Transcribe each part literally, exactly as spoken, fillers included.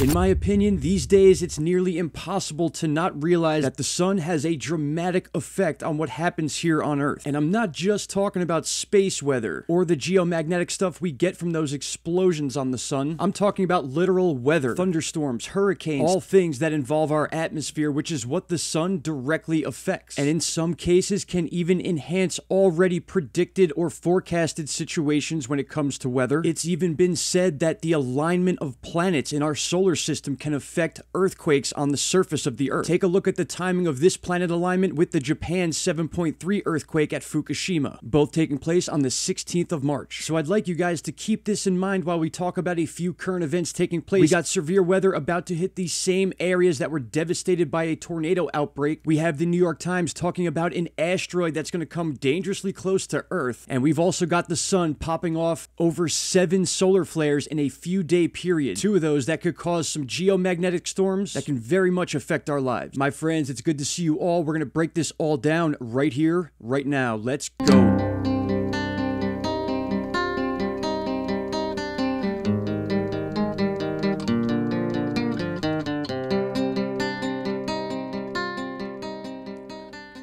In my opinion, these days it's nearly impossible to not realize that the sun has a dramatic effect on what happens here on Earth. And I'm not just talking about space weather or the geomagnetic stuff we get from those explosions on the sun. I'm talking about literal weather, thunderstorms, hurricanes, all things that involve our atmosphere, which is what the sun directly affects. And in some cases can even enhance already predicted or forecasted situations when it comes to weather. It's even been said that the alignment of planets in our solar system can affect earthquakes on the surface of the Earth. Take a look at the timing of this planet alignment with the Japan seven point three earthquake at Fukushima, both taking place on the sixteenth of March. So I'd like you guys to keep this in mind while we talk about a few current events taking place. We got severe weather about to hit these same areas that were devastated by a tornado outbreak. We have the New York Times talking about an asteroid that's going to come dangerously close to Earth. And we've also got the sun popping off over seven solar flares in a few day period. Two of those that could cause some geomagnetic storms that can very much affect our lives. My friends, it's good to see you all. We're going to break this all down right here, right now. Let's go.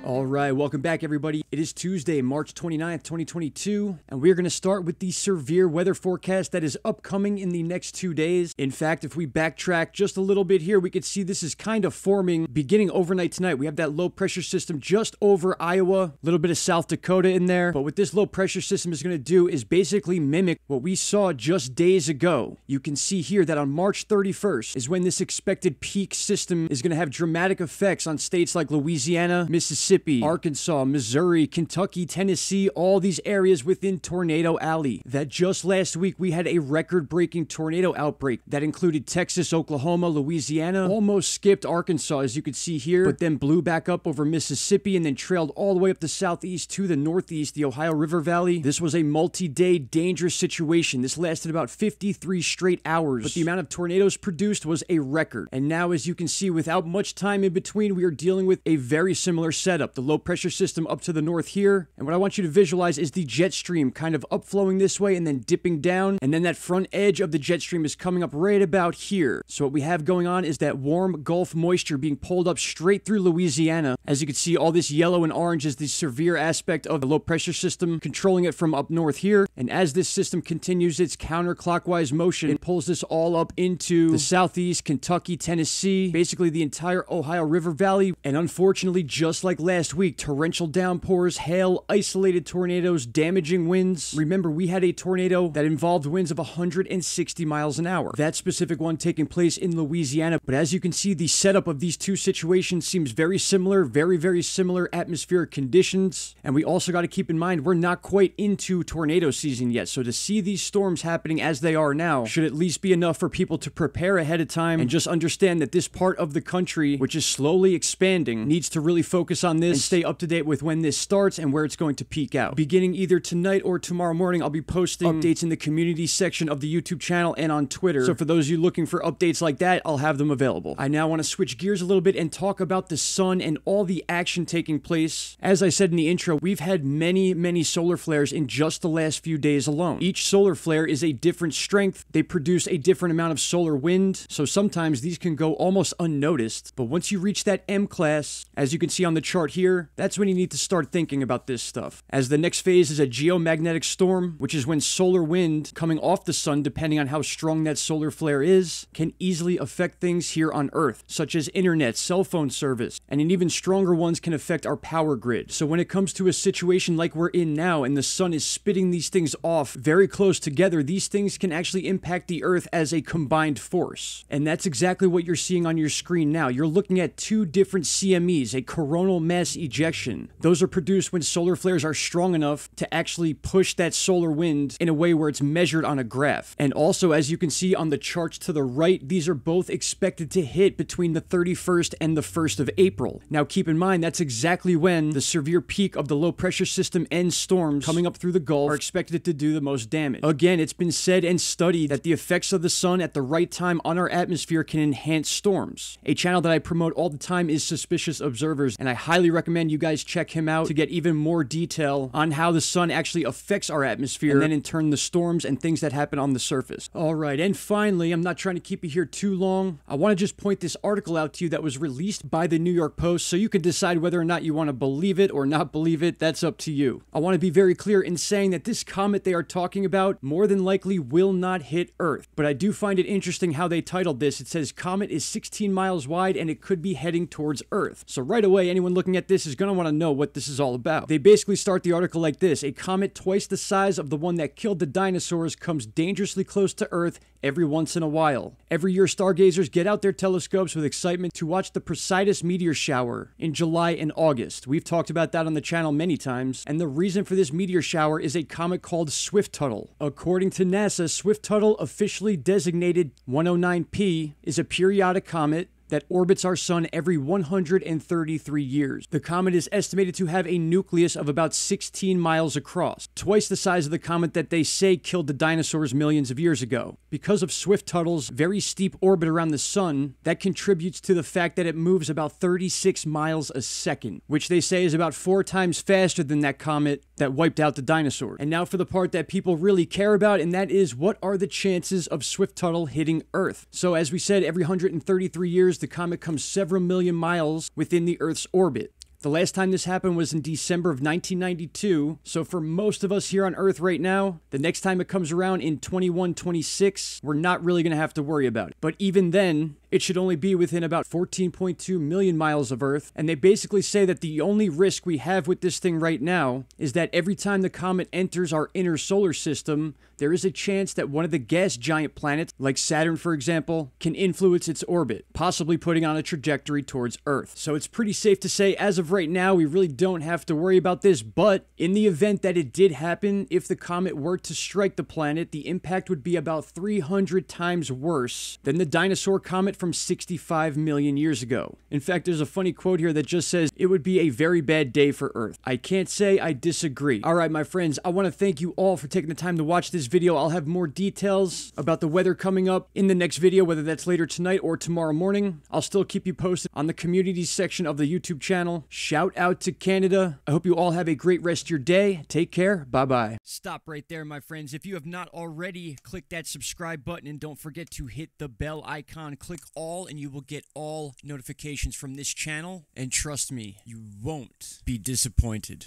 Alright, welcome back everybody. It is Tuesday, March twenty-ninth, twenty twenty-two, and we're going to start with the severe weather forecast that is upcoming in the next two days. In fact, if we backtrack just a little bit here, we could see this is kind of forming beginning overnight tonight. We have that low pressure system just over Iowa, a little bit of South Dakota in there, but what this low pressure system is going to do is basically mimic what we saw just days ago. You can see here that on March thirty-first is when this expected peak system is going to have dramatic effects on states like Louisiana, Mississippi, Arkansas, Missouri, Kentucky, Tennessee, all these areas within Tornado Alley. That just last week we had a record-breaking tornado outbreak that included Texas, Oklahoma, Louisiana, almost skipped Arkansas as you can see here, but then blew back up over Mississippi and then trailed all the way up the southeast to the northeast, the Ohio River Valley. This was a multi-day dangerous situation. This lasted about fifty-three straight hours, but the amount of tornadoes produced was a record. And now as you can see, without much time in between, we are dealing with a very similar setup. The low pressure system up to the north here, and what I want you to visualize is the jet stream kind of upflowing this way and then dipping down, and then that front edge of the jet stream is coming up right about here. So what we have going on is that warm Gulf moisture being pulled up straight through Louisiana. As you can see, all this yellow and orange is the severe aspect of the low pressure system controlling it from up north here, and as this system continues its counterclockwise motion, it pulls this all up into the southeast, Kentucky, Tennessee, basically the entire Ohio River Valley. And unfortunately, just like last week, torrential downpours, hail, isolated tornadoes, damaging winds. Remember, we had a tornado that involved winds of one hundred sixty miles an hour. That specific one taking place in Louisiana. But as you can see, the setup of these two situations seems very similar, very, very similar atmospheric conditions. And we also got to keep in mind, we're not quite into tornado season yet. So to see these storms happening as they are now should at least be enough for people to prepare ahead of time and just understand that this part of the country, which is slowly expanding, needs to really focus on this and stay up to date with when this starts and where it's going to peak out. Beginning either tonight or tomorrow morning, I'll be posting updates in the community section of the YouTube channel and on Twitter. So for those of you looking for updates like that, I'll have them available. I now want to switch gears a little bit and talk about the sun and all the action taking place. As I said in the intro, we've had many, many solar flares in just the last few days alone. Each solar flare is a different strength. They produce a different amount of solar wind. So sometimes these can go almost unnoticed. But once you reach that M class, as you can see on the chart here, that's when you need to start thinking about this stuff. As the next phase is a geomagnetic storm, which is when solar wind coming off the sun, depending on how strong that solar flare is, can easily affect things here on Earth, such as internet, cell phone service, and in even stronger ones can affect our power grid. So when it comes to a situation like we're in now and the sun is spitting these things off very close together, these things can actually impact the Earth as a combined force. And that's exactly what you're seeing on your screen now. You're looking at two different C M Es, a coronal mass ejection. Ejection. Those are produced when solar flares are strong enough to actually push that solar wind in a way where it's measured on a graph. And also, as you can see on the charts to the right, these are both expected to hit between the thirty-first and the first of April. Now keep in mind, that's exactly when the severe peak of the low pressure system and storms coming up through the Gulf are expected to do the most damage. Again, it's been said and studied that the effects of the sun at the right time on our atmosphere can enhance storms. A channel that I promote all the time is Suspicious Observers, and I highly recommend you you guys check him out to get even more detail on how the sun actually affects our atmosphere and then in turn the storms and things that happen on the surface. All right, and finally, I'm not trying to keep you here too long. I want to just point this article out to you that was released by the New York Post, so you can decide whether or not you want to believe it or not believe it. That's up to you. I want to be very clear in saying that this comet they are talking about more than likely will not hit Earth, but I do find it interesting how they titled this. It says comet is sixteen miles wide and it could be heading towards Earth. So right away, anyone looking at this is going to want to know what this is all about. They basically start the article like this: a comet twice the size of the one that killed the dinosaurs comes dangerously close to Earth every once in a while. Every year, stargazers get out their telescopes with excitement to watch the Perseid meteor shower in July and August. We've talked about that on the channel many times, and the reason for this meteor shower is a comet called Swift-Tuttle. According to NASA, Swift-Tuttle, officially designated one oh nine p, is a periodic comet that orbits our sun every one hundred thirty-three years. The comet is estimated to have a nucleus of about sixteen miles across, twice the size of the comet that they say killed the dinosaurs millions of years ago. Because of Swift-Tuttle's very steep orbit around the sun, that contributes to the fact that it moves about thirty-six miles a second, which they say is about four times faster than that comet that wiped out the dinosaurs. And now for the part that people really care about, and that is, what are the chances of Swift-Tuttle hitting Earth? So as we said, every one hundred thirty-three years, the comet comes several million miles within the Earth's orbit. The last time this happened was in December of nineteen ninety-two, so for most of us here on Earth right now, the next time it comes around in twenty-one twenty-six, we're not really going to have to worry about it. But even then, it should only be within about fourteen point two million miles of Earth, and they basically say that the only risk we have with this thing right now is that every time the comet enters our inner solar system, there is a chance that one of the gas giant planets, like Saturn for example, can influence its orbit, possibly putting on a trajectory towards Earth. So it's pretty safe to say, as of right now, we really don't have to worry about this, but in the event that it did happen, if the comet were to strike the planet, the impact would be about three hundred times worse than the dinosaur comet from sixty-five million years ago. In fact, there's a funny quote here that just says, "It would be a very bad day for Earth." I can't say I disagree. All right, my friends, I want to thank you all for taking the time to watch this video. I'll have more details about the weather coming up in the next video, whether that's later tonight or tomorrow morning. I'll still keep you posted on the community section of the YouTube channel. Shout out to Canada. I hope you all have a great rest of your day. Take care. Bye-bye. Stop right there, my friends. If you have not already, click that subscribe button and don't forget to hit the bell icon. Click all and you will get all notifications from this channel, and trust me, you won't be disappointed.